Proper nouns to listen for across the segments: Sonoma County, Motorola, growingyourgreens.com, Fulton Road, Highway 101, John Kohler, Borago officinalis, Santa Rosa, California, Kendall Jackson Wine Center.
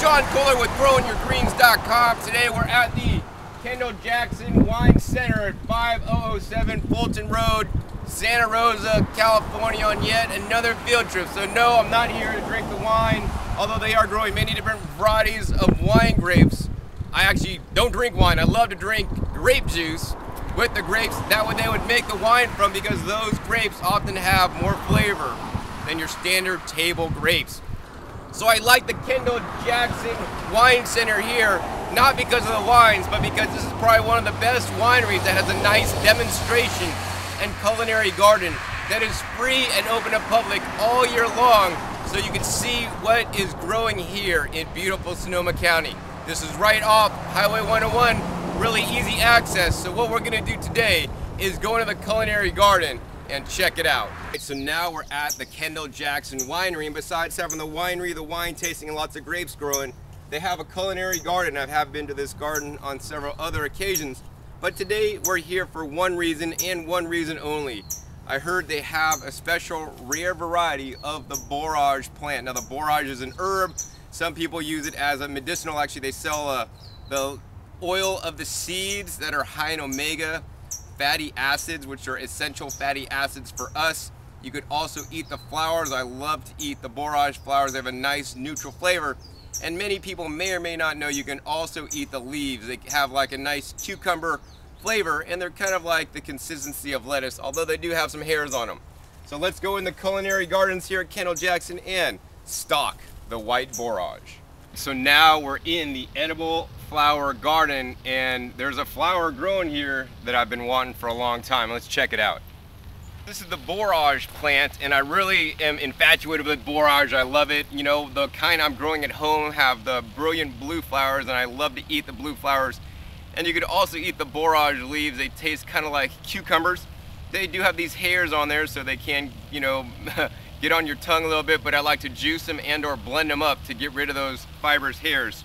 John Kohler with growingyourgreens.com. Today we're at the Kendall Jackson Wine Center at 5007 Fulton Road, Santa Rosa, California, on yet another field trip. So no, I'm not here to drink the wine, although they are growing many different varieties of wine grapes. I actually don't drink wine. I love to drink grape juice with the grapes. That way they would make the wine from, because those grapes often have more flavor than your standard table grapes. So I like the Kendall Jackson Wine Center here, not because of the wines, but because this is probably one of the best wineries that has a nice demonstration and culinary garden that is free and open to public all year long, so you can see what is growing here in beautiful Sonoma County. This is right off Highway 101, really easy access. So what we're gonna do today is go into the culinary garden and check it out. So now we're at the Kendall Jackson Winery, and besides having the winery, the wine tasting, and lots of grapes growing, they have a culinary garden. I have been to this garden on several other occasions, but today we're here for one reason and one reason only. I heard they have a special rare variety of the borage plant. Now the borage is an herb. Some people use it as a medicinal. Actually, they sell the oil of the seeds that are high in omega fatty acids, which are essential fatty acids for us. You could also eat the flowers. I love to eat the borage flowers. They have a nice neutral flavor. And many people may or may not know you can also eat the leaves. They have like a nice cucumber flavor, and they're kind of like the consistency of lettuce, although they do have some hairs on them. So let's go in the culinary gardens here at Kendall Jackson and stalk the white borage. So now we're in the edible flower garden, and there's a flower growing here that I've been wanting for a long time. Let's check it out. This is the borage plant, and I really am infatuated with borage. I love it. You know, the kind I'm growing at home have the brilliant blue flowers, and I love to eat the blue flowers. And you could also eat the borage leaves. They taste kind of like cucumbers. They do have these hairs on there, so they can, you know, get on your tongue a little bit, but I like to juice them and or blend them up to get rid of those fibrous hairs.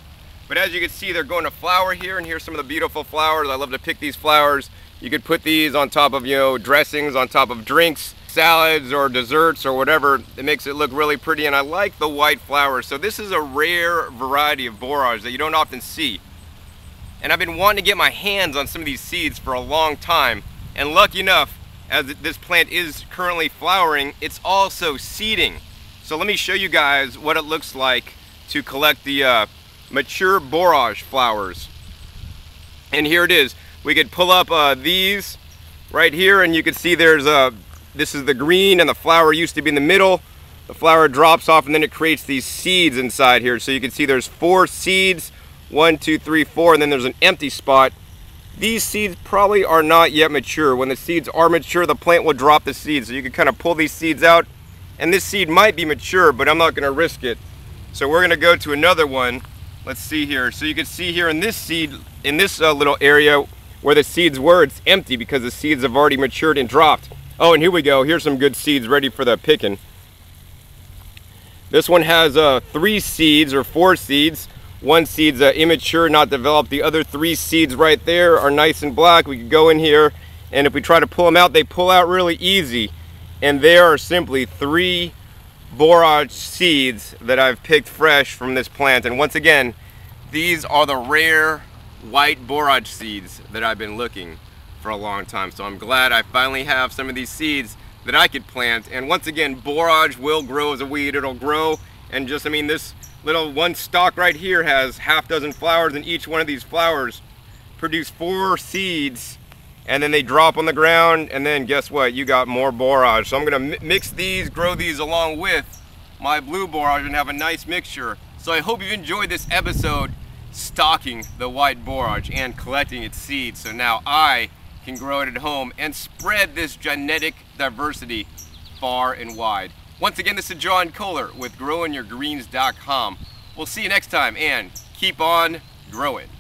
But as you can see, they're going to flower here, and here's some of the beautiful flowers. I love to pick these flowers. You could put these on top of, you know, dressings, on top of drinks, salads, or desserts, or whatever. It makes it look really pretty, and I like the white flowers. So this is a rare variety of borage that you don't often see. And I've been wanting to get my hands on some of these seeds for a long time. And lucky enough, as this plant is currently flowering, it's also seeding. So let me show you guys what it looks like to collect the mature borage flowers. And here it is. We could pull up these right here, and you can see there's this is the green, and the flower used to be in the middle. The flower drops off, and then it creates these seeds inside here. So you can see there's 4 seeds, 1, 2, 3, 4, and then there's an empty spot. These seeds probably are not yet mature. When the seeds are mature, the plant will drop the seeds. So you can kind of pull these seeds out, and this seed might be mature, but I'm not gonna risk it. So we're gonna go to another one. Let's see here. So you can see here in this seed, in this little area where the seeds were, it's empty because the seeds have already matured and dropped. Oh, and here we go. Here's some good seeds ready for the picking. This one has 3 seeds or 4 seeds. 1 seed's immature, not developed. The other 3 seeds right there are nice and black. We could go in here, and if we try to pull them out, they pull out really easy. And there are simply 3 borage seeds that I've picked fresh from this plant. And once again, these are the rare white borage seeds that I've been looking for a long time. So I'm glad I finally have some of these seeds that I could plant. And once again, borage will grow as a weed. It'll grow, and just, I mean, this little one stalk right here has half a dozen flowers, and each one of these flowers produce 4 seeds, and then they drop on the ground, and then guess what? You got more borage. So I'm gonna mix these, grow these along with my blue borage, and have a nice mixture. So I hope you've enjoyed this episode stalking the white borage and collecting its seeds, so now I can grow it at home and spread this genetic diversity far and wide. Once again, this is John Kohler with growingyourgreens.com. We'll see you next time, and keep on growing.